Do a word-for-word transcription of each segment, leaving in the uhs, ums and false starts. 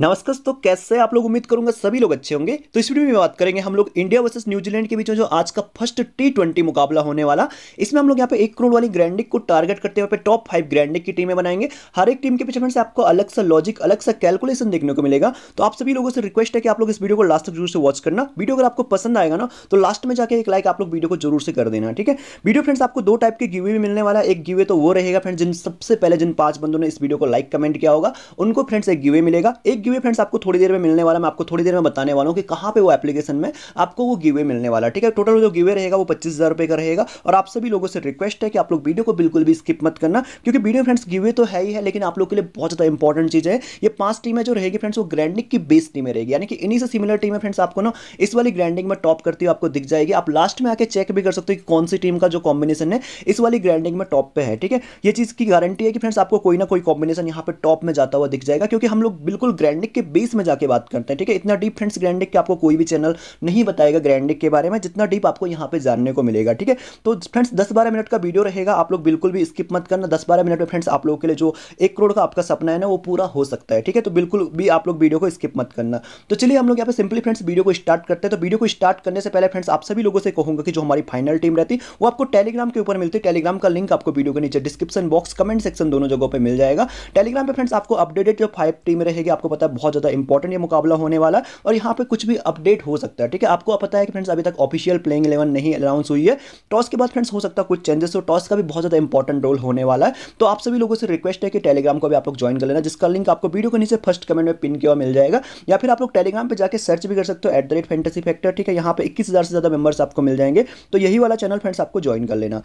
नमस्कार। तो कैसे आप लोग, उम्मीद करूंगा सभी लोग अच्छे होंगे। तो इस वीडियो में बात करेंगे हम लोग इंडिया वर्सेस न्यूजीलैंड के बीच में जो आज का फर्स्ट टी ट्वेंटी मुकाबला होने वाला। इसमें हम लोग यहाँ पे एक करोड़ वाली ग्रैंडिक को टारगेट करते हुए टॉप फाइव ग्रैंडिक की टीमें बनाएंगे। हर एक टीम के पीछे फ्रेंड्स आपको अलग सा लॉजिक, अलग सा कैलकुलेशन देखने को मिलेगा। तो आप सभी लोगों से रिक्वेस्ट है कि आप लोग इस वीडियो को लास्ट तक जरूर से वॉच करना। वीडियो अगर आपको पसंद आएगा ना तो लास्ट में जाकर एक लाइक आप लोग वीडियो को जरूर से कर देना, ठीक है। वीडियो फ्रेंड्स आपको दो टाइप के गिवे भी मिलने वाला। एक गिवे तो वो रहेगा फ्रेंड्स जिन सबसे पहले जिन पांच बंदों ने इस वीडियो को लाइक कमेंट किया होगा उनको फ्रेंड्स एक गिवे मिलेगा। एक गिवे फ्रेंड्स आपको थोड़ी देर में मिलने वाला, मैं आपको थोड़ी देर में बताने वाला हूं कि कहां पे वो एप्लीकेशन में आपको वो गिवे मिलने वाला, ठीक है। टोटल जो गिवे रहेगा वो पच्चीस हजार रुपए का रहेगा। और आप सभी लोगों से रिक्वेस्ट है कि आप लोग वीडियो को बिल्कुल भी स्किप मत करना, क्योंकि वीडियो फ्रेंड्स गिवे तो है ही है, लेकिन आप लोग के लिए बहुत ज्यादा इंपॉर्टेंट चीज है। ये पांच टीमें जो रहेगी फ्रेंड्स वो ग्रैंडिक की बेस टीमें रहेगी, यानी कि इन्हीं से सिमिलर टीमें फ्रेंड्स आपको ना इस वाली ग्रैंडिक में टॉप करती हुई आपको दिख जाएगी। आप लास्ट में आके चेक भी कर सकते हो कि कौन सी टीम का जो कॉम्बिनेशन है इस वाली ग्रैंडिक में टॉप पे है, ठीक है। ये चीज की गारंटी है कि फ्रेंड्स आपको कोई ना कोई कॉम्बिनेशन यहाँ पे टॉप में जाता हुआ दिख जाएगा, क्योंकि हम लोग बिल्कुल ग्रैंडिक के बेस में जाके बात करते हैं, ठीक है। इतना डीप फ्रेंड्स ग्रैंडिक के आपको कोई भी चैनल नहीं बताएगा ग्रैंडिक के बारे में, जितना डीप आपको यहाँ पे जानने को मिलेगा, ठीक है। तो फ्रेंड्स दस बारह मिनट का वीडियो रहेगा, आप लोग बिल्कुल भी स्किप मत करना। दस बारह मिनट में फ्रेंड्स आप लोगों के लिए जो एक करोड़ का आपका सपना है ना वो पूरा हो सकता है, ठीक है। तो बिल्कुल भी आप लोग वीडियो को स्किप मत करना। तो चलिए हम लोग यहाँ पे सिंपली फ्रेंड्स वीडियो को स्टार्ट करते हैं। तो वीडियो को स्टार्ट करने से पहले फ्रेंड्स आप सभी लोगों से कहूंगा कि जो हमारी फाइनल टीम रहती है वो आपको टेलीग्राम के ऊपर मिलती है। टेलीग्राम का लिंक आपको वीडियो के नीचे डिस्क्रिप्शन बॉक्स, कमेंट सेक्शन दोनों जगहों पर मिल जाएगा। टेलीग्राम पर फ्रेंड्स आपको अपडेटेड जो फाइव टीम रहेगी, आपको पता है बहुत ज्यादा इंपॉर्टेंट ये मुकाबला होने वाला और यहाँ पे कुछ भी अपडेट हो सकता है, ठीक है। आपको पता है कि फ्रेंड्स अभी तक ऑफिशियल प्लेइंग इलेवन नहीं अनाउंस हुई है। टॉस के बाद फ्रेंड्स हो सकता है कुछ चेंजेस हो, टॉस का भी बहुत ज्यादा इंपॉर्टेंट रोल होने वाला है। तो आप सभी लोगों से रिक्वेस्ट है कि टेलीग्राम को भी आप लोग ज्वाइन कर लेना, जिसका लिंक आपको वीडियो के नीचे फर्स्ट कमेंट में पिन किया मिल जाएगा, या फिर आप लोग टेलीग्राम पर जाकर सर्च भी कर सकते हो at the rate fantasy factor, ठीक है। यहाँ पे इक्कीस हजार से ज्यादा मेंबर्स आपको मिल जाएंगे, तो यही वाला चैनल फ्रेंड्स आपको ज्वाइन कर लेना।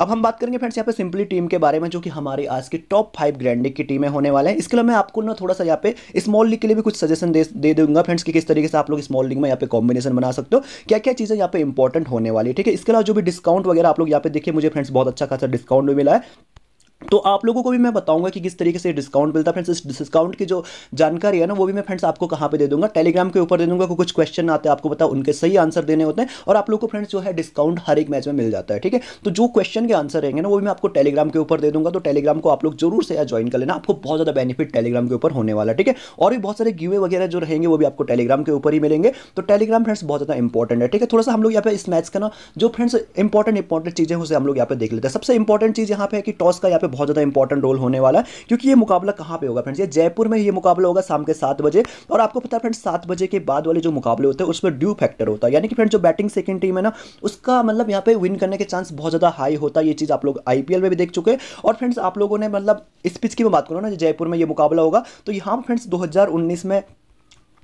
अब हम बात करेंगे फ्रेंड्स यहाँ पे सिंपली टीम के बारे में, जो कि हमारी आज की टॉप फाइव ग्रैंडिक की टीमें होने वाले हैं। इसके लिए मैं आपको ना थोड़ा सा यहाँ पे स्मॉल लीग के लिए भी कुछ सजेशन दे दे दूंगा फ्रेंड्स कि किस तरीके से आप लोग स्मॉल लीग में यहाँ पे कॉम्बिनेशन बना सकते हो, क्या क्या चीज़ें यहाँ पे इंपॉर्टेंट होने वाली है, ठीक है। इसके अलावा जो भी डिस्काउंट वगैरह आप लोग यहाँ पे देखिए, मुझे फ्रेंड्स बहुत अच्छा खासा डिस्काउंट भी मिला है, तो आप लोगों को भी मैं बताऊंगा कि किस तरीके से डिस्काउंट मिलता है। फ्रेंड्स इस डिस्काउंट की जो जानकारी है ना वो भी मैं फ्रेंड्स आपको कहाँ पे दे दूंगा, टेलीग्राम के ऊपर दे दूंगा। कुछ क्वेश्चन आते हैं आपको पता है उनके सही आंसर देने होते हैं, और आप लोग को फ्रेंड्स जो है डिस्काउंट हर एक मैच में मिल जाता है, ठीक है। तो जो क्वेश्चन के आंसर रहेंगे ना वो भी मैं आपको टेलीग्राम के ऊपर दे दूंगा। तो टेलीग्राम को आप लोग जरूर से ज्वाइन कर लेना, आपको बहुत ज़्यादा बेनिफिट टेलीग्राम के ऊपर होने वाला है, ठीक है। और भी बहुत सारे गिवे वगैरह जो रहेंगे वो भी आपको टेलीग्राम के ऊपर ही मिलेंगे। तो टेलीग्राम फ्रेंड्स बहुत ज़्यादा इंपॉर्टेंट है, ठीक है। थोड़ा सा हम लोग यहाँ पे इस मैच का ना जो फ्रेंड्स इंपॉर्टेंट इंपॉर्टेंट चीज़ें उसे हम लोग यहाँ पे देख लेते हैं। सबसे इंपॉर्टेंट चीज़ यहाँ पे है कि टॉस का यहाँ पे बहुत ज्यादा इंपॉर्टेंट रोल होने वाला है, क्योंकि ये मुकाबला कहां पे होगा फ्रेंड्स, ये जयपुर में ये मुकाबला होगा शाम के सात बजे। और आपको पता है फ्रेंड्स सात बजे के बाद वाले जो मुकाबले होते हैं उसमें ड्यू फैक्टर होता है, यानी कि फ्रेंड्स जो बैटिंग सेकंड टीम है ना उसका मतलब यहाँ पे विन करने के चांस बहुत ज्यादा हाई होता है। ये चीज आप लोग आईपीएल में भी देख चुके हैं। और फ्रेंड्स आप लोगों ने मतलब इस पिच की मैं बात करूँ ना, जयपुर में यह मुकाबला होगा, तो यहाँ फ्रेंड्स दो हजार उन्नीस में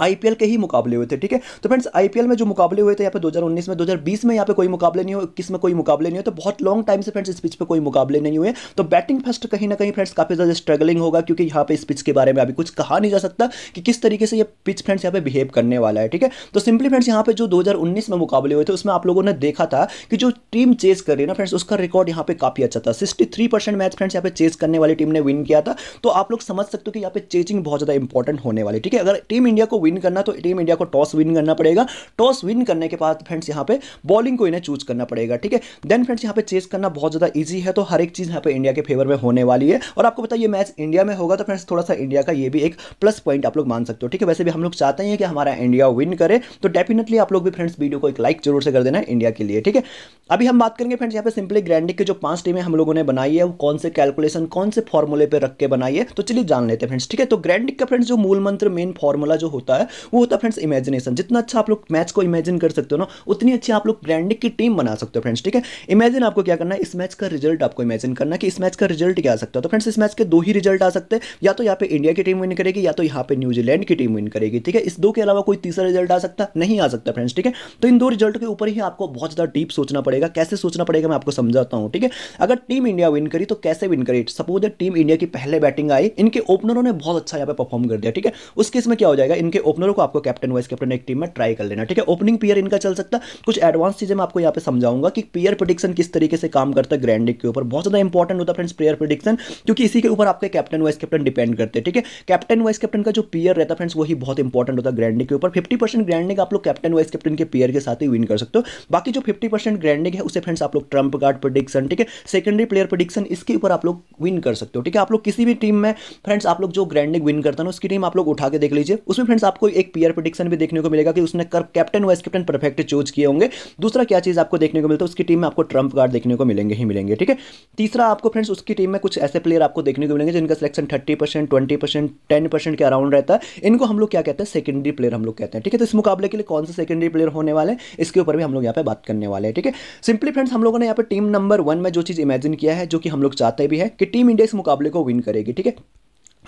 आईपीएल के ही मुकाबले हुए थे, ठीक है। तो फ्रेंड्स आईपीएल में जो मुकाबले हुए थे यहाँ पे दो हज़ार उन्नीस में, दो हज़ार बीस में यहाँ पे कोई मुकाबले नहीं हुए, इक्कीस में कोई मुकाबले नहीं हुए। तो बहुत लॉन्ग टाइम से फ्रेंड्स इस पिच पे कोई मुकाबले नहीं हुए। तो बैटिंग फर्स्ट कहीं ना कहीं फ्रेंड्स काफी ज्यादा स्ट्रगलिंग होगा, क्योंकि यहाँ पे इस पिच के बारे में अभी कुछ कहा नहीं जा सकता कि किस तरीके से ये पिच फ्रेंड्स यहाँ पे बिहेव करने वाला है, ठीक है। तो सिंपली फ्रेंड्स यहाँ पे जो दो हज़ार उन्नीस में मुकाबले हुए थे उसमें आप लोगों ने देखा था कि जो टीम चेज कर रही है ना फ्रेंड्स उसका रिकॉर्ड यहाँ पे काफी अच्छा था। Sixty three percent match friends यहाँ पे चेज करने वाली टीम ने विन किया था। तो आप लोग समझ सकते हो कि यहाँ पे चेजिंग बहुत ज्यादा इंपॉर्टेंट होने वाली, ठीक है। अगर टीम इंडिया को विन करना तो टीम इंडिया को टॉस विन करना पड़ेगा। टॉस विन करने के बाद फ्रेंड्स यहाँ पे बॉलिंग को इन्हें चूज करना पड़ेगा, ठीक है। देन फ्रेंड्स यहाँ पे चेस करना बहुत ज्यादा इजी है, तो हर एक चीज यहाँ पे इंडिया के फेवर में होने वाली है। और आपको पता है ये मैच इंडिया में होगा, तो फ्रेंड्स थोड़ा सा इंडिया का ये भी एक प्लस पॉइंट आप लोग मान सकते हो, ठीक है। वैसे भी हम लोग चाहते हैं कि हमारा इंडिया विन करे, तो डेफिनेटली आप लोग भी फ्रेंड्स वीडियो को एक लाइक जरूर से कर देना इंडिया के लिए, ठीक है। अभी हम बात करेंगे फ्रेंड्स यहाँ पे सिंपली ग्रैंडिक के जो पांच टीमें हम लोगों ने बनाई है वो कौन से कैलकुलेशन, कौन से फॉर्मूले पे रख के बनाई है, तो चलिए जान लेते हैं फ्रेंड्स, ठीक है। तो ग्रैंडिक का फ्रेंड्स जो मूल मंत्र मेन फॉर्मूला जो होता है वो होता है फ्रेंड्स इमेजिनेशन। जितना अच्छा आप लोग मैच को इमेजिन कर सकते हो ना उतनी अच्छी आप लोग ग्रैंडिक की टीम बना सकते हो फ्रेंड्स, ठीक है। इमेजिन आपको क्या करना है, इस मैच का रिजल्ट आपको इमेजिन करना है कि इस मैच का रिजल्ट क्या आ सकता है। तो फ्रेंड्स इस मैच के दो ही रिजल्ट आ सकते हैं, या तो यहाँ पे इंडिया की टीम विन करेगी या तो यहाँ पे न्यूजीलैंड की टीम विन करेगी, ठीक है। इस दो के अलावा कोई तीसरा रिजल्ट आ सकता नहीं आ सकता फ्रेंड्स, ठीक है। तो इन दो रिजल्ट के ऊपर ही आपको बहुत ज्यादा डीप सोचना पड़ेगा। कैसे सोचना पड़ेगा मैं आपको समझाता हूँ, ठीक है। अगर टीम इंडिया विन करी तो कैसे विन करी, सपोज टीम इंडिया की पहले बैटिंग आई, इनके ओपनरों ने बहुत अच्छा यहाँ पे परफॉर्म कर दिया, ठीक है। उस केस में क्या हो जाएगा, इनके ओपनरों को आपको कैप्टन वाइस कैप्टन एक टीम में ट्राई कर लेना, ठीक है। ओपनिंग पीयर इनका चल सकता है। कुछ एडवांस चीजें मैं आपको यहाँ पे समझाऊंगा कि पीयर प्रेडिक्शन किस तरीके से काम करता है ग्रैंड लीग के ऊपर, बहुत ज्यादा इंपॉर्टेंट होता है फ्रेंड्स पीयर प्रेडिक्शन, क्योंकि इसी के ऊपर आपके कैप्टन वाइस कैप्टन डिपेंड करते हैं, ठीक है। कैप्टन वाइस कैप्टन का जो पीयर रहता है फ्रेंड्स वही बहुत इंपॉर्टेंट होता है ग्रैंड लीग के ऊपर। फिफ्टी परसेंट ग्रैंड लीग आप लोग कैप्टन वाइस कैप्टन के पीयर के साथ ही विन कर सकते हो। बाकी जो फिफ्टी परसेंट ग्रैंड लीग है उसे फ्रेंड्स आप लोग ट्रम्प कार्ड प्रेडिक्शन, ठीक है, सेकेंडरी प्लेयर प्रेडिक्शन, इसके ऊपर आप लोग विन कर सकते हो, ठीक है। आप लोग किसी भी टीम में फ्रेंड्स आप लोग जो ग्रैंड लीग विन करता है ना उसकी टीम आप लोग उठा के देख लीजिए, उसमें फ्रेंड्स आपको एक पीयर प्रेडिक्शन भी देखने को मिलेगा कि उसने captain vice captain perfect choose किए होंगे। दूसरा क्या चीज आपको देखने को मिलता है, उसकी टीम में आपको ट्रम्प कार्ड देखने को मिलेंगे ही मिलेंगे, ठीक है। तीसरा आपको फ्रेंड्स उसकी टीम में कुछ ऐसे प्लेयर आपको देखने को मिलेंगे जिनका selection thirty percent twenty percent ten percent के अराउंड रहता है, इनको हम लोग क्या कहते हैं, सेकेंडरी प्लेयर हम लोग कहते हैं, ठीक है। तो इस मुकाबले के लिए कौन से सेकेंडरी प्लेयर होने वाले हैं इसके ऊपर भी हम लोग यहाँ पे बात करने वाले हैं, ठीक है। सिंपली फ्रेंड्स हम लोगों ने यहाँ पे टीम नंबर वन में जो चीज इमेजिन किया है, जो कि हम लोग चाहते भी है कि टीम इंडिया इस मुकाबले को विन करेगी, ठीक है।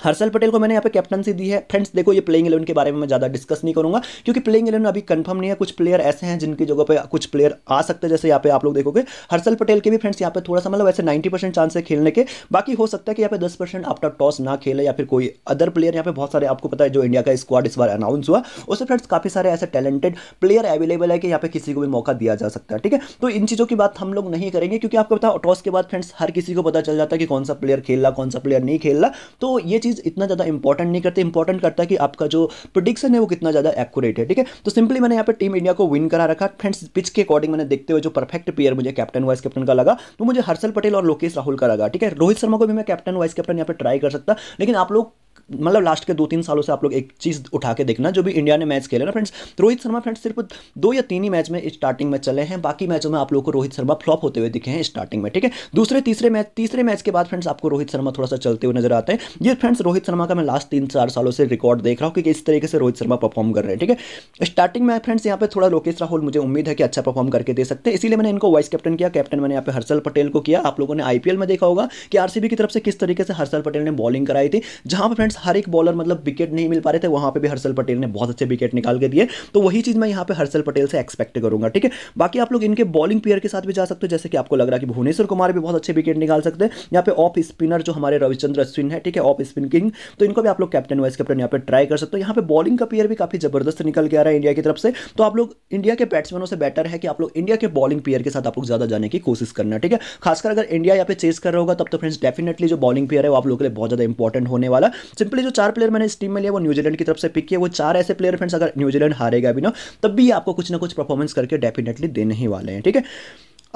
हर्षल पटेल को मैंने यहाँ पे कैप्टनसी दी है फ्रेंड्स। देखो ये प्लेइंग इलेवन के बारे में मैं ज़्यादा डिस्कस नहीं करूँगा क्योंकि प्लेइंग इलेवन अभी कंफर्म नहीं है। कुछ प्लेयर ऐसे हैं जिनकी जगह पे कुछ प्लेयर आ सकते हैं, जैसे यहाँ पे आप लोग देखोगे हर्षल पटेल के भी फ्रेंड्स यहाँ पे थोड़ा सा मतलब ऐसे नाइन्टी परसेंट चांस है खेलने के। बाकी हो सकता है कि यहाँ पे दस परसेंट आफ्टर टॉस ना खेले या फिर कोई अदर प्लेयर। यहाँ पे बहुत सारे आपको पता है जो इंडिया का स्क्वाड इस बार अनाउंस हुआ उससे फ्रेंड्स काफ़ी सारे ऐसे टैलेंटेड प्लेयर अवेलेबल है कि यहाँ पे किसी को भी मौका दिया जा सकता है, ठीक है। तो इन चीज़ों की बात हम लोग नहीं करेंगे क्योंकि आपको पता टॉस के बाद फ्रेंड्स हर किसी को पता चल जाता है कि कौन सा प्लेयर खेल रहा कौन सा प्लेयर नहीं खेल रहा। तो ये इतना ज्यादा इंपॉर्टेंट नहीं करते, इंपॉर्टेंट करता है कि आपका जो प्रेडिक्शन है वो कितना ज्यादा एक्यूरेट है, ठीक है। तो सिंपली मैंने यहाँ पे टीम इंडिया को विन करा रखा फ्रेंड्स। पिच के अकॉर्डिंग मैंने देखते हुए जो परफेक्ट प्लेयर मुझे कैप्टन वाइस कैप्टन का लगा तो मुझे हर्षल पटेल और लोकेश राहुल का लगा, ठीक है। रोहित शर्मा को भी मैं कैप्टन वाइस कैप्टन यहाँ पे ट्राई कर सकता, लेकिन आप लोग मतलब लास्ट के दो तीन सालों से आप लोग एक चीज़ उठा के देखना, जो भी इंडिया ने मैच खेले ना फ्रेंड्स, रोहित शर्मा फ्रेंड्स सिर्फ दो या तीन ही मैच में स्टार्टिंग में चले हैं। बाकी मैचों में आप लोगों को रोहित शर्मा फ्लॉप होते हुए दिखे हैं स्टार्टिंग में, ठीक है। दूसरे तीसरे मैच तीसरे मैच के बाद फ्रेंड्स आपको रोहित शर्मा थोड़ा सा चलते हुए नजर आते हैं। ये फ्रेंड्स रोहित शर्मा का मैं लास्ट तीन चार सालों से रिकॉर्ड देख रहा हूँ कि इस तरीके से रोहित शर्मा परफॉर्म कर रहे हैं, ठीक है। स्टार्टिंग में फ्रेंड्स यहाँ पे थोड़ा लोकेश राहुल मुझे उम्मीद है कि अच्छा परफॉर्म करके दे सकते हैं, इसीलिए मैंने इनको वाइस कैप्टन किया। कैप्टन मैंने यहाँ पे हर्षल पटेल को किया। आप लोगों ने आईपीएल में देखा होगा कि आरसीबी की तरफ से किस तरीके से हर्षल पटेल ने बॉलिंग कराई थी, जहाँ पर फ्रेंड्स हर एक बॉलर मतलब विकेट नहीं मिल पा रहे थे, वहां पे भी हर्षल पटेल ने बहुत अच्छे विकेट निकाल के दिए। तो वही चीज मैं यहाँ पे हर्षल पटेल से एक्सपेक्ट करूंगा, ठीक है। बाकी आप लोग इनके बॉलिंग प्लेयर के साथ भी जा सकते हो, जैसे कि आपको लग रहा है कि भुवनेश्वर कुमार भी बहुत अच्छे विकेट निकाल सकते हैं। यहाँ पे ऑफ स्पिनर जो हमारे रविचंद्र अश्विन है, ठीक है, ऑफ स्पिन किंग, तो इनको भी आप लोग कैप्टन वाइस कैप्टन यहाँ पे ट्राई कर सकते हो। यहाँ पे बॉलिंग का प्लेयर भी काफी जबरदस्त निकल के आ रहा है इंडिया की तरफ से। तो आप लोग इंडिया के बैट्समैनों से बेटर है कि आप लोग इंडिया के बॉलिंग प्लेयर के साथ आप लोग ज्यादा जाने की कोशिश करना, ठीक है। खासकर अगर इंडिया यहाँ पे चेस कर रहा होगा तब तो फ्रेंड्स डेफिनेटली जो बॉलिंग प्लेयर है वो आप लोगों के लिए बहुत ज्यादा इंपॉर्टेंट होने वाला। सिंपली जो चार प्लेयर मैंने इस टीम में लिया वो न्यूजीलैंड की तरफ से पिक किए। वो चार ऐसे प्लेयर फ्रेंड्स अगर न्यूजीलैंड हारेगा भी ना तब भी आपको कुछ ना कुछ परफॉर्मेंस करके डेफिनेटली देने ही वाले हैं, ठीक है।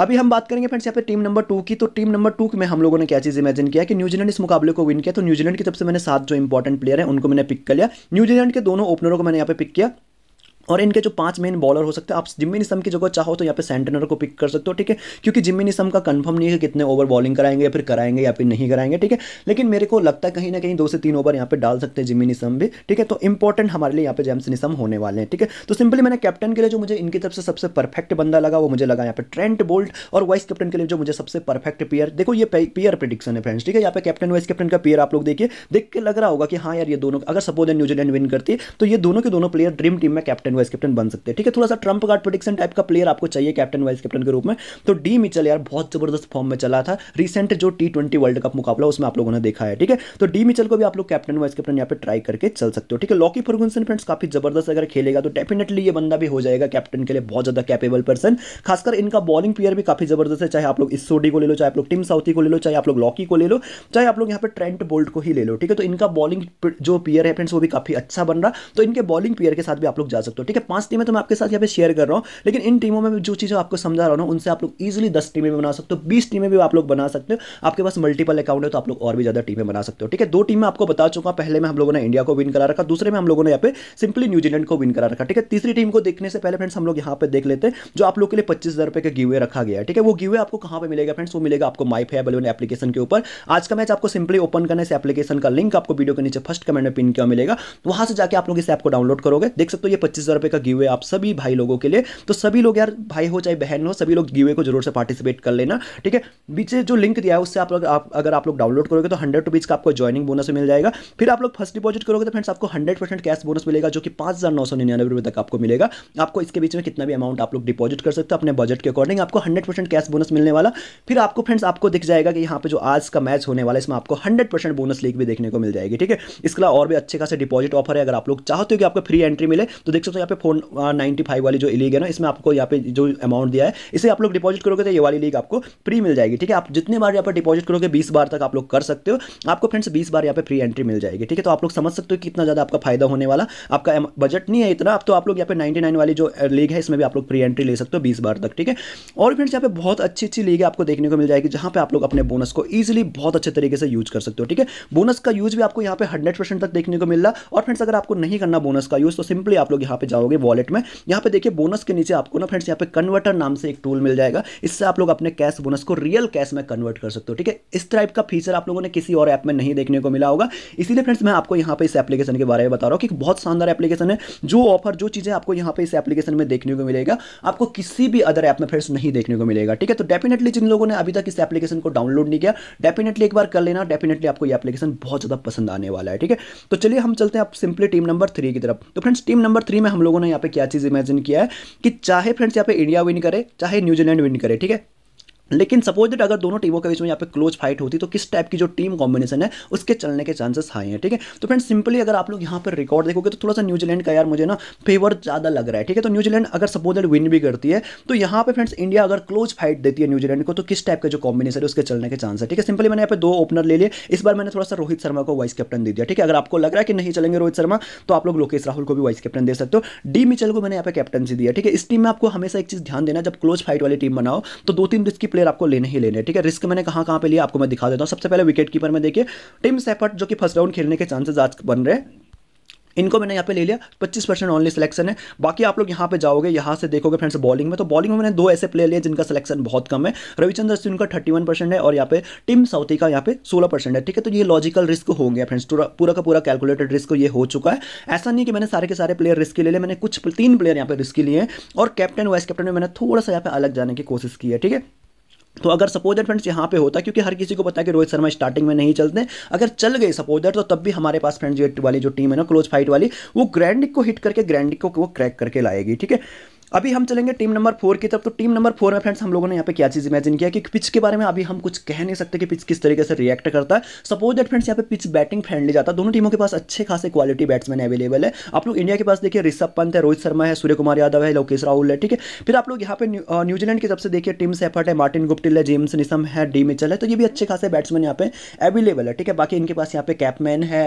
अभी हम बात करेंगे फ्रेंड्स यहाँ पे टीम नंबर टू की। तो टीम नंबर टू में हम लोगों ने क्या चीज़ इमेजिन किया कि न्यूजीलैंड इस मुकाबले को विन किया। तो न्यूजीलैंड की तरफ से मैंने सात जो इंपॉर्टेंट प्लेयर है उनको मैंने पिक कर लिया। न्यूजीलैंड के दोनों ओपनरों को मैंने यहाँ पे पिक किया और इनके जो पांच मेन बॉलर हो सकते हैं, आप जिम्मी निशम की जगह चाहो तो यहाँ पे सेंटनर को पिक कर सकते हो, ठीक है, क्योंकि जिम्मी निशम का कंफर्म नहीं है कि कितने ओवर बॉलिंग कराएंगे या फिर कराएंगे या फिर नहीं कराएंगे, ठीक है। लेकिन मेरे को लगता है कहीं ना कहीं दो से तीन ओवर यहाँ पे डाल सकते हैं जिम्मी निशम भी, ठीक है। तो इंपॉर्टेंट हमारे लिए यहाँ पे जेम्स निशम होने वाले हैं, ठीक है। तो सिंपली मैंने कैप्टन के लिए जो मुझे इनकी तरफ से सबसे परफेक्ट बंदा लगा वो मुझे लगा यहाँ पे ट्रेंट बोल्ट, और वाइस कैप्टन के लिए जो मुझे सबसे परफेक्ट पेयर, देखो ये पेयर प्रेडिक्शन है फ्रेंड्स, ठीक है। यहाँ पे कैप्टन वाइस कैप्टन का पेयर आप लोग देखिए, देख के लग रहा होगा कि हाँ यार ये दोनों अगर सपोज न्यूजीलैंड विन करती है तो ये दोनों के दोनों प्लेयर ड्रीम टीम में कैप्टन वाइस कैप्टन बन सकते हैं, ठीक है। थोड़ा सा ट्रम्प कार्ड प्रेडिक्शन टाइप का प्लेयर आपको चाहिए कैप्टन वाइस कैप्टन के रूप में। तो डी मिचल यार बहुत जबरदस्त फॉर्म में चला था रिसेंट जो टी ट्वेंटी वर्ल्ड कप मुकाबला उसमें आप लोगों ने देखा है, ठीक है। तो डी मिचल को भी आप लोग कैप्टन वाइस कैप्टन यहाँ पे ट्राई करके चल सकते हो, ठीक है। लॉकी फर्गुसन फ्रेंड्स काफी जबरदस्त अगर खेलेगा तो डेफिनेटली ये बंदा भी हो जाएगा कैप्टन के लिए बहुत ज्यादा कैपेबल पर्सन। खासकर इनका बॉलिंग प्लेयर भी काफी जबरदस्त है, चाहे आप लोग इसोडी को ले लो, चाहे आप लोग टिम साउथी को ले लो, चाहे आप लोग लॉकी को ले लो, चाहे आप लोग यहाँ पे ट्रेंट बोल्ट को ही ले लो, ठीक है। तो इनका बॉलिंग जो प्लेयर है फ्रेंड्स वो भी काफी अच्छा बन रहा, तो इनके बॉलिंग प्लेयर के साथ भी आप लोग जा सकते हो, ठीक है। पांच टीमें तो मैं आपके साथ यहाँ पे शेयर कर रहा हूँ, लेकिन इन टीमों में जो चीज़ें आपको समझा रहा हूँ ना उनसे आप लोग इजीली दस टीमें भी बना सकते हो, बीस टीमें भी आप लोग बना सकते हो। आपके पास मल्टीपल अकाउंट है तो आप लोग और भी ज्यादा टीमें बना सकते हो, ठीक है। दो टीमें आपको बता चुका, पहले में हम लोगों ने इंडिया को विन करा रखा, दूसरे में हम लोगों ने यहाँ पे सिंपली न्यूजीलैंड को विन करा रखा, ठीक है। तीसरी टीम को देखने से पहले फ्रेंड्स हम लोग यहाँ पे देख लेते हैं जो आप लोग के लिए पच्चीस हजार रुपये का गिवे रखा गया है, ठीक है। वो गिवे आपको कहाँ पे मिलेगा फ्रेंड्स, वो मिलेगा आपको माई फेयर बलून एप्लीकेशन के ऊपर। आज का मैच आपको सिंपली ओपन करने से एप्लीकेशन का लिंक आपको वीडियो के नीचे फर्स्ट कमेंट में पिन किया मिलेगा, वहां से जाकर आप लोग इसे आपको डाउनलोड करोगे, देख सकते हो ये पच्चीस हजार रुपये का गिवे आप सभी भाई लोगों के लिए। तो सभी लोग यार, भाई हो चाहे बहन हो, सभी लोग गिवे को जरूर से पार्टिसिपेट कर लेना, ठीक है। बीच जो लिंक दिया है उससे आप लोग आप, अगर आप लोग डाउनलोड करोगे तो हंड्रेड रुपीज़ का आपको ज्वाइनिंग बोनस मिल जाएगा। फिर आप लोग फर्स्ट डिपॉजिट करोगे तो फ्रेंड्स आपको हंड्रेड परसेंट कैश बोनस मिलेगा जो कि पाँच हज़ार नौ सौ निन्यानवे रुपये तक आपको मिलेगा। आपको इसके बीच में कितना भी अमाउंट आप लोग डिपॉजिट कर सकते हो अपने बजट के अकॉर्डिंग, आपको हंड्रेड परसेंट कैश बोनस मिलने वाला। फिर आपको फ्रेंड्स आपको दिख जाएगा कि यहाँ पे जो आज का मैच होने वाला है इसमें आपको हंड्रेड परसेंट बोनस लीग भी देखने को मिल जाएगी, ठीक है। इसके अलावा और भी अच्छे खासे डिपॉजिट ऑफर है, अगर आप लोग चाहते हो कि आपको फ्री एंट्री मिले तो देख सकते हो। यहाँ पे फोन नाइन्टी फाइव वाली जो लीग है ना, इसमें आपको यहाँ पे जो अमाउंट दिया है इसे आप लोग डिपॉजिट करोगे तो ये वाली लीग आपको फ्री मिल जाएगी, ठीक है। आप जितने बार यहाँ पर डिपॉजिट करोगे बीस बार तक आप लोग कर सकते हो, आपको फ्रेंड्स बीस बार यहाँ पे फ्री एंट्री मिल जाएगी, ठीक है। तो आप लोग समझ सकते हो कितना ज़्यादा आपका फायदा होने वाला। आपका बजट नहीं है इतना, तो आप लोग यहाँ पे नाइन्टी नाइन वाली जो लीग है इसमें भी आप लोग फ्री एंट्री ले सकते हो बीस बार तक, ठीक है। और फ्रेंड्स यहाँ पे बहुत अच्छी अच्छी लीग आपको देखने को मिल जाएगी जहाँ पे आप लोग अपने बोनस को इजीली बहुत अच्छे तरीके से यूज कर सकते हो, ठीक है। बोनस का यूज भी आपको यहाँ पे हंड्रेड परसेंट तक देखने को मिल रहा। और फ्रेंड्स अगर आपको नहीं करना बोनस का यूज तो सिंपली आप लोग यहाँ पे जाओगे वॉलेट में, यहाँ पे देखिए बोनस के नीचे आपको ना फ्रेंड्स यहाँ पे कन्वर्टर नाम से एक टूल मिल जाएगा। इससे आप लोग अपने कैश बोनस को रियल कैश में कन्वर्ट कर सकते हो, ठीक है। इस टाइप का फीचर आप लोगों ने किसी और ऐप में नहीं देखने को मिला होगा, इसीलिए फ्रेंड्स मैं आपको यहाँ पे इस एप्लीकेशन के बारे में बता रहा हूँ कि बहुत शानदार एप्लीकेशन है। जो ऑफर जो चीजें आपको यहाँ पे इस एप्लीकेशन में देखने को मिलेगा आपको किसी भी अदर ऐप में फ्रेंड्स नहीं देखने को मिलेगा, ठीक है। तो डेफिनेटली जिन लोगों ने अभी तक इस एप्लीकेशन को डाउनलोड नहीं किया डेफिनेटली एक बार कर लेना, डेफिनेटली आपको ये एप्लीकेशन बहुत ज़्यादा पसंद आने वाला है, ठीक है। तो चलिए हम चलते हैं आप सिंपली टीम नंबर थ्री की तरफ। तो फ्रेंड्स टीम नंबर थ्री में हम लोगों ने यहाँ पे क्या चीज़ इमेजिन किया है कि चाहे फ्रेंड्स यहाँ पे इंडिया विन करे चाहे न्यूजीलैंड विन करे, ठीक है, लेकिन सपोज दैट अगर दोनों टीमों के बीच में यहाँ पे क्लोज फाइट होती तो किस टाइप की जो टीम कॉम्बिनेशन है उसके चलने के चांसेस हाई हैं, ठीक है। तो फ्रेंड्स सिंपली अगर आप लोग यहाँ पर रिकॉर्ड देखोगे तो थोड़ा सा न्यूजीलैंड का यार मुझे ना फेवर ज़्यादा लग रहा है, ठीक है। तो न्यूजीलैंड अगर सपोज दैट विन भी करती है तो यहाँ पे फ्रेंड्स इंडिया अगर क्लोज फाइट देती है न्यूजीलैंड को तो किस टाइप का जो कॉम्बिनेशन है उसके चलने के चांस है, ठीक है। सिंपली मैंने यहाँ पे दो ओपनर ले लिए, इस बार मैंने थोड़ा सा रोहित शर्मा को वाइस कैप्टन दे दिया, ठीक है। अगर आपको लग रहा है कि नहीं चलेंगे रोहित शर्मा तो आप लोग लोकेश राहुल को भी वाइस कैप्टन दे सकते हो। डी मिचेल को मैंने यहाँ पे कैप्टनसी दिया, ठीक है। इस टीम में आपको हमेशा एक चीज़ ध्यान देना, जब क्लोज फाइट वाली टीम बनाओ तो दो तीन रिस्क प्लेयर आपको लेने ही लेने, ठीक है। रिस्क मैंने कहां कहां पे लिया आपको मैं दिखा देता हूं। सबसे पहले विकेट कीपर में देखिए टिम सेफर्ट जो कि फर्स्ट राउंड खेलने के चांसेस आज बन रहे हैं, इनको मैंने यहाँ पे ले लिया। पच्चीस परसेंट ऑनली सिलेक्शन है। बाकी आप लोग यहाँ पे जाओगे, यहाँ से देखोगे फ्रेंड्स बॉलिंग में, तो बॉलिंग में मैंने दो ऐसे प्लेयर लिए जिनका सिलेक्शन बहुत कम है। रविचंद्र अश्विन का इकतीस परसेंट है और यहाँ पे टिम साउथी का यहाँ पे सोलह परसेंट है, ठीक है। तो ये लॉजिकल रिस्क होंगे फ्रेंड्स, पूरा का पूरा कैलकुलेटेड रिस्क ये हो चुका है। ऐसा नहीं कि मैंने सारे के सारे प्लेयर रिस्क ले लिए, मैंने कुछ तीन प्लेयर यहाँ पे रिस्क लिए हैं और कैप्टन वाइस कैप्टन में मैंने थोड़ा सा यहाँ पे अलग जाने की कोशिश की है, ठीक है। तो अगर सपोज दैट फ्रेंड्स यहाँ पे होता, क्योंकि हर किसी को पता है कि रोहित शर्मा स्टार्टिंग में नहीं चलते, अगर चल गए सपोज दैट तो तब भी हमारे पास फ्रेंड्स ये वाली जो टीम है ना क्लोज फाइट वाली, वो ग्रैंडिक को हिट करके ग्रैंडिक को वो क्रैक करके लाएगी, ठीक है। अभी हम चलेंगे टीम नंबर फोर की तरफ। तो टीम नंबर फोर में फ्रेंड्स हम लोगों ने यहाँ पे क्या चीज़ इमेजिन किया कि पिच के बारे में अभी हम कुछ कह नहीं सकते कि पिच किस तरीके से रिएक्ट करता है। सपोज दैट फ्रेंड्स यहाँ पे पिच बैटिंग फ्रेंडली जाता, दोनों टीमों के पास अच्छे खासे क्वालिटी बैट्समैन अवेलेबल है। आप लोग इंडिया के पास देखिए ऋषभ पंत है, रोहित शर्मा है, सूर्य कुमार यादव है, लोकेश राहुल है, ठीक है। फिर आप लोग यहाँ पे न्यूजीलैंड की तरफ से देखिए टिम सेफर्ट है, मार्टिन गुप्टिल है, जेम्स निशम है, डी मिचेल है, तो ये भी अच्छे खासे बैट्समैन यहाँ पे अवेलेबल है, ठीक है। बाकी इनके पास यहाँ पे कैपमैन है,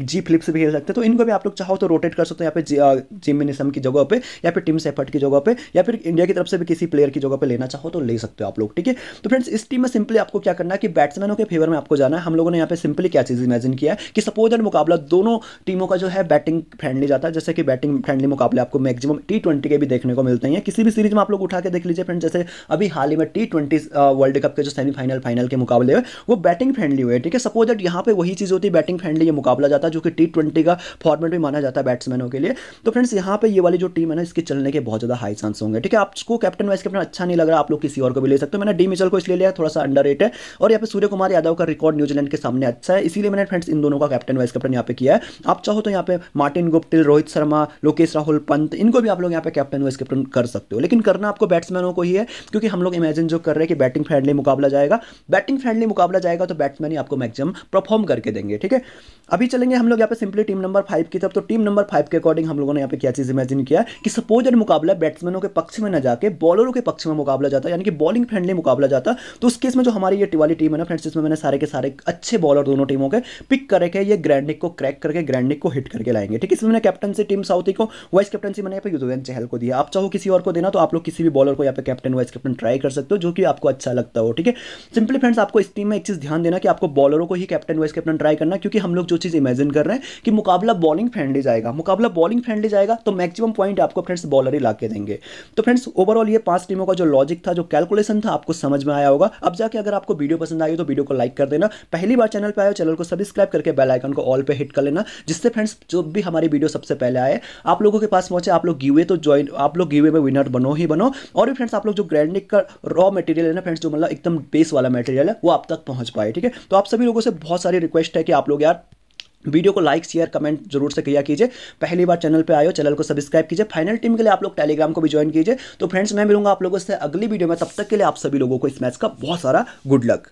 जी फिलिप्स भी खेल सकते हैं, तो इनको भी आप लोग चाहो तो रोटेट कर सकते हो यहाँ पे जिम निशम की जगह पे या फिर टिम सेफर्ट की जगह पे या फिर इंडिया की तरफ से भी किसी प्लेयर की जगह पे लेना चाहो तो ले सकते हो आप लोग, ठीक है। तो फ्रेंड्स इस टीम में सिंपली आपको क्या करना है कि बैट्समैनों के फेवर में आपको जाना है। हम लोगों ने यहाँ पे सिंपली क्या चीज इमेजिन किया है कि सपोज दैट मुकाबला दोनों टीमों का जो है बैटिंग फ्रेंडली जाता है, जैसे कि बैटिंग फ्रेंडली मुकाबले आपको मैक्सिमम टी ट्वेंटी के भी देखने को मिलते हैं। किसी भी सीरीज में आप लोग उठा के देख लीजिए फ्रेंड्स, जैसे अभी हाल ही में टी ट्वेंटी वर्ल्ड कप के जो सेमीफाइनल फाइनल के मुकाबले हुए वो बैटिंग फ्रेंडली हुए, ठीक है। सपोज दैट यहाँ पे वही चीज होती है, बैटिंग फ्रेंडली ये मुकाबला जाता है जो कि टी ट्वेंटी का फॉर्मेट भी माना जाता है बैट्समैनों के लिए। तो फ्रेंड्स यहाँ पे ये वाली जो टीम है ना इसके चलने के बहुत हाई चांस होंगे, ठीक है। आपको कैप्टन वाइस कैप्टन अच्छा नहीं लग रहा आप लोग किसी और को भी ले सकते हो। मैंने डी मिचेल को इसलिए लिया, थोड़ा सा अंडररेट है, और यहाँ पे सूर्य कुमार यादव का रिकॉर्ड न्यूजीलैंड के सामने अच्छा है, इसीलिए मैंने फ्रेंड्स इन दोनों का कैप्टन वाइस कैप्टन यहाँ पे किया है। आप चाहो तो यहाँ पे मार्टिन गुप्टिल, रोहित शर्मा, लोकेश राहुल, पंत, इनको भी आप लोग यहाँ पे कैप्टन वाइस कैप्टन कर सकते हो, लेकिन करना आपको बैट्समैनों को ही है, क्योंकि हम लोग इमेजिन जो कर रहे हैं कि बैटिंग फ्रेंडली मुकाबला जाएगा, बैटिंग फ्रेंडली मुकाबला जाएगा तो बैट्समैन ही आपको मैक्सिमम परफॉर्म करके देंगे, ठीक है। अभी चलेंगे हम लोग यहाँ पे सिंपली टीम नंबर फाइव की तरफ। तो टीम नंबर फाइव के अकॉर्डिंग हम लोगों ने यहाँ पे क्या चीज इमेजिन किया कि सपोज अगर मुकाबला बैट्समैनों के पक्ष में न जाके बॉलरों के पक्ष में मुकाबला जाता, यानी कि बॉलिंग फ्रेंडली मुकाबला जाता, तो उस केस में जो हमारी ये वाली टीम है ना फ्रेंड्स, इसमें मैंने सारे के सारे अच्छे बॉलर दोनों टीमों के पिक करके ये ग्रैंडिक को क्रैक करके ग्रैंडिक को हिट करके लाएंगे, ठीक है। इसमें मैंने कैप्टनसी टीम साउथी को, वाइस कैप्टनसी मैंने यहाँ पे युजवेंद्र चहल को दिया। आप चाहो किसी और को देना तो आप लोग किसी भी बॉलर को यहाँ पे कैप्टन वाइस कैप्टन ट्राई कर सकते हो जो कि आपको अच्छा लगता हो, ठीक है। सिंपली फ्रेंड्स आपको इस टीम में एक चीज ध्यान देना कि आपको बॉलरों को ही कैप्टन वाइस कैप्टन ट्राई करना, क्योंकि हम लोग जो चीज इमेजिन कर रहे हैं कि मुकाबला बॉलिंग फ्रेंडली जाएगा, मुकाबला बॉलिंग फ्रेंडली जाएगा तो मैक्सिमम पॉइंट आपको फ्रेंड्स बॉलर ही लाके करके देंगे। तो फ्रेंड्स ओवरऑल ये पांच टीमों का जो लॉजिक था, जो कैलकुलेशन था, आपको समझ में आया होगा। अब जाके अगर आपको वीडियो पसंद आई हो तो वीडियो को लाइक कर देना। पहली बार चैनल पर आए हो चैनल को सब्सक्राइब करके बेल आइकन को ऑल पे हिट कर लेना, जिससे फ्रेंड्स जो भी हमारी वीडियो सबसे पहले आए आप लोगों के पास पहुंचे, आप लोग गिवे तो ज्वाइन आप लोग गिवे में विनर बनो ही बनो। और भी फ्रेंड्स आप लोग जो ग्रैंडिक का रॉ मटेरियल है ना फ्रेंड्स, जो मतलब एकदम बेस वाला मटेरियल है, वो आप तक पहुंच पाए। ठीक है, तो आप सभी लोगों से बहुत सारी रिक्वेस्ट है कि आप लोग यार वीडियो को लाइक शेयर कमेंट जरूर से किया कीजिए। पहली बार चैनल पे आए हो चैनल को सब्सक्राइब कीजिए। फाइनल टीम के लिए आप लोग टेलीग्राम को भी ज्वाइन कीजिए। तो फ्रेंड्स मैं मिलूंगा आप लोगों से अगली वीडियो में, तब तक के लिए आप सभी लोगों को इस मैच का बहुत सारा गुड लक।